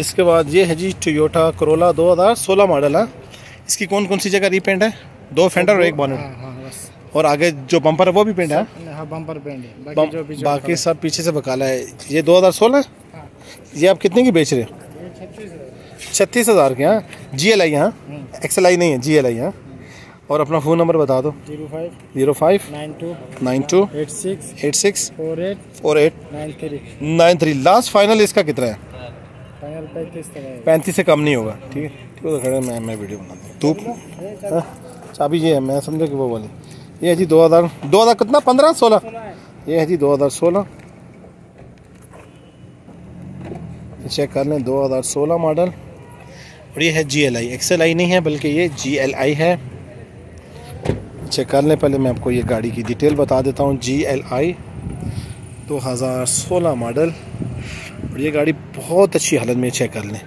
इसके बाद ये है जी टोयोटा कोरोला 2016 मॉडल है। इसकी कौन कौन सी जगह रीपेंट है? दो फेंडर और एक बॉनेट। और आगे जो बम्पर है वो भी पेंट है? हाँ, बम्पर पेंट है, बाकी सब पीछे से बकाला है। ये 2016। ये आप कितने की बेच रहे हो? 36,000 के। यहाँ GLi, यहाँ XLi नहीं है, GLi। यहाँ और अपना फ़ोन नंबर बता दो। 05 92 86 48 93। लास्ट फाइनल इसका कितना है? 35 से कम नहीं होगा। ठीक है, ठीक है, खड़े मैं वीडियो बनाता। धूप चाबी ये है, मैं समझा कि वो बोली। ये है जी 2000 कितना 15 16। ये है जी 2016, चेक कर लें, 2016 मॉडल। और ये है GLi, XLi नहीं है बल्कि ये GLi है। चेक कर लें, पहले मैं आपको ये गाड़ी की डिटेल बता देता हूँ। GLi 2016 model. और ये गाड़ी बहुत अच्छी हालत में, चेक कर लें।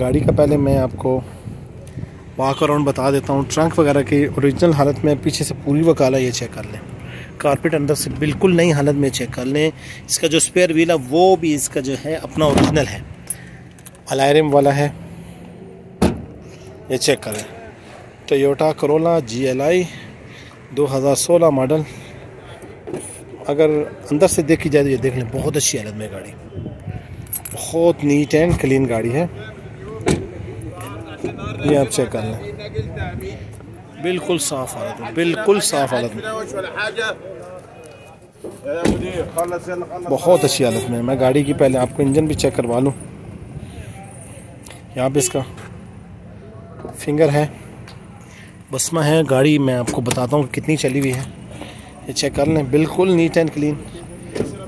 गाड़ी का पहले मैं आपको वॉक अराउंड बता देता हूँ। ट्रंक वगैरह की ओरिजिनल हालत में, पीछे से पूरी वकाला, ये चेक कर लें। कारपेट अंदर से बिल्कुल नई हालत में, चेक कर लें। इसका जो स्पेयर व्हील है वो भी इसका जो है अपना ओरिजिनल है, अलायरम वाला है। ये चेक करें, टोयोटा कोरोला GLi 2016 मॉडल। अगर अंदर से देखी जाए तो ये देख लें, बहुत अच्छी हालत में गाड़ी, बहुत नीट एंड क्लीन गाड़ी है। ये आप चेक कर लें, बिल्कुल साफ हालत में, बिल्कुल साफ हालत में, बहुत अच्छी हालत में। मैं गाड़ी की पहले आपको इंजन भी चेक करवा लूँ। यहाँ पे इसका फिंगर है, बसमा है। गाड़ी मैं आपको बताता हूँ कितनी चली हुई है, ये चेक कर लें, बिल्कुल neat and clean.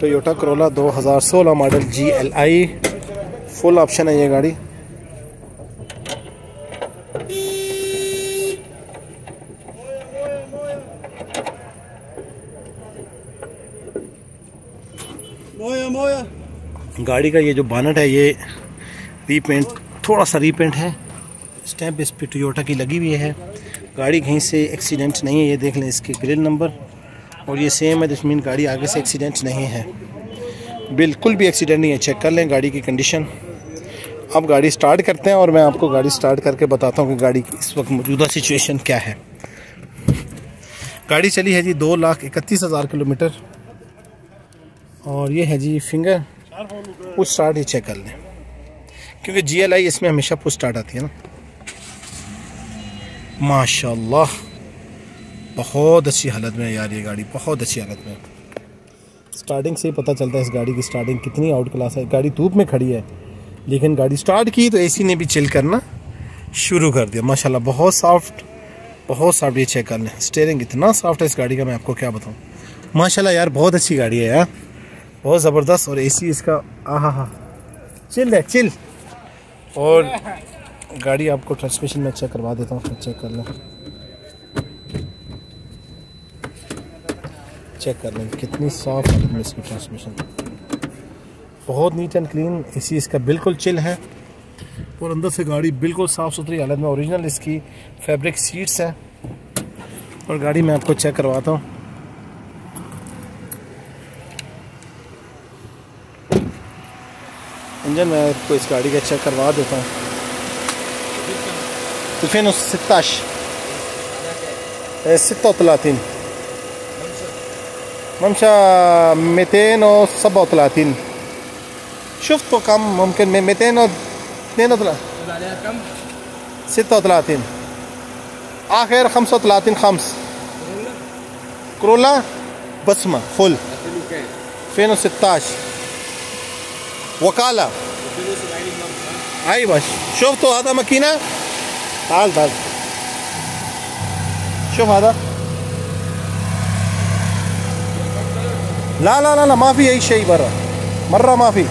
Toyota Corolla 2016 model GLi, full option है ये गाड़ी। गाड़ी का ये जो बानट है ये रीपेंट, थोड़ा सा रीपेंट है। स्टैम्प इस पर टोयोटा की लगी हुई है। गाड़ी कहीं से एक्सीडेंट नहीं है, ये देख लें। इसके ग्रिल नंबर और ये सेम है, जिसमें गाड़ी आगे से एक्सीडेंट नहीं है, बिल्कुल भी एक्सीडेंट नहीं है। चेक कर लें गाड़ी की कंडीशन। अब गाड़ी स्टार्ट करते हैं और मैं आपको गाड़ी स्टार्ट करके बताता हूँ कि गाड़ी की इस वक्त मौजूदा सिचुएशन क्या है। गाड़ी चली है जी 2,31,000 किलोमीटर। और ये है जी फिंगर पुश स्टार्ट, ही चेक कर लें, क्योंकि GLi इसमें हमेशा पुश स्टार्ट आती है ना। माशाल्लाह, बहुत अच्छी हालत में यार, ये गाड़ी बहुत अच्छी हालत में। स्टार्टिंग से ही पता चलता है इस गाड़ी की स्टार्टिंग कितनी आउट क्लास है। गाड़ी धूप में खड़ी है, लेकिन गाड़ी स्टार्ट की तो एसी ने भी चिल करना शुरू कर दिया। माशाल्लाह, बहुत सॉफ्ट, बहुत सॉफ्ट। ये चेक कर लें, स्टेयरिंग इतना सॉफ्ट है इस गाड़ी का, मैं आपको क्या बताऊँ। माशाल्लाह यार, बहुत अच्छी गाड़ी है यार, बहुत ज़बरदस्त। और एसी इसका आहा, चिल है, चिल। और गाड़ी आपको ट्रांसमिशन में चेक करवा देता हूँ, चेक कर लें, चेक कर लें कितनी साफ हालत में इसकी ट्रांसमिशन, बहुत नीट एंड क्लीन। एसी इसका बिल्कुल चिल है और अंदर से गाड़ी बिल्कुल साफ़ सुथरी हालत में। ओरिजिनल इसकी फैब्रिक सीट्स हैं। और गाड़ी मैं आपको चेक करवाता हूँ। इंजन मैं आपको इस गाड़ी का चेक करवा देता हूँ। 2016 36 ममशा 237 شفت तो कम मुमकिन में 236 आखिर 35 कोरोला बसमा फुल 2016 وكالة ايوه شفتوا هذا ماكينه تعال تعال شوف هذا لا لا لا لا ما في اي شيء برا مره ما في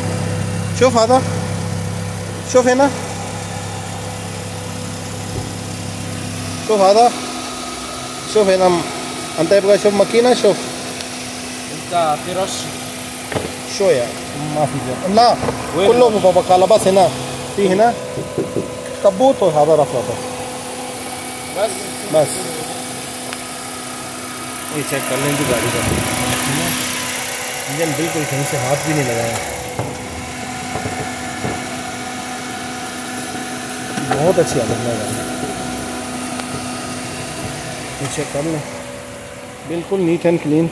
شوف هذا شوف هنا شوف هذا شوف هنا انت يبغى شوف ماكينه شوف انت في رش شويه ما في لا كله ببقاله بس هنا في هنا كبوت وهذا رفرف بس ये चेक कर लें जो गाड़ी का इंजन बिल्कुल कहीं से हाथ भी नहीं लगाया, बहुत अच्छी हालत में है। पीछे कम है, बिल्कुल नीट एंड क्लीन।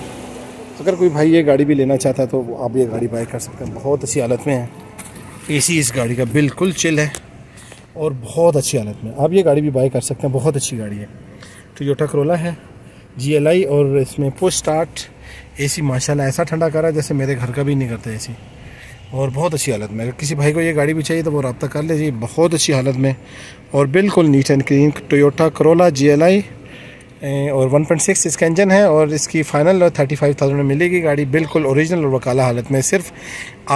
अगर कोई भाई ये गाड़ी भी लेना चाहता है तो आप ये गाड़ी बाय कर सकते हैं, बहुत अच्छी हालत में है। एसी इस गाड़ी का बिल्कुल चिल है और बहुत अच्छी हालत में, आप ये गाड़ी भी बाय कर सकते हैं, बहुत अच्छी गाड़ी है। टोयोटा कोरोला है, GLi, और इसमें पुश स्टार्ट, एसी माशाल्लाह ऐसा ठंडा कर रहा है जैसे मेरे घर का भी नहीं करता एसी, और बहुत अच्छी हालत में। अगर किसी भाई को ये गाड़ी भी चाहिए तो वो रब्ता कर लीजिए, बहुत अच्छी हालत में और बिल्कुल neat and clean Toyota Corolla GLi, और 1.6 इसका इंजन है, और इसकी फ़ाइनल 35,000 में मिलेगी गाड़ी, बिल्कुल ओरिजिनल और वकाला हालत में। सिर्फ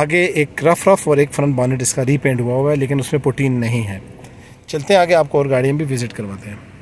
आगे एक रफ और एक फ्रंट बॉनेट इसका रीपेंट हुआ हुआ है, लेकिन उसमें पुटीन नहीं है। चलते हैं आगे, आपको और गाड़ियाँ भी विज़िट करवाते हैं।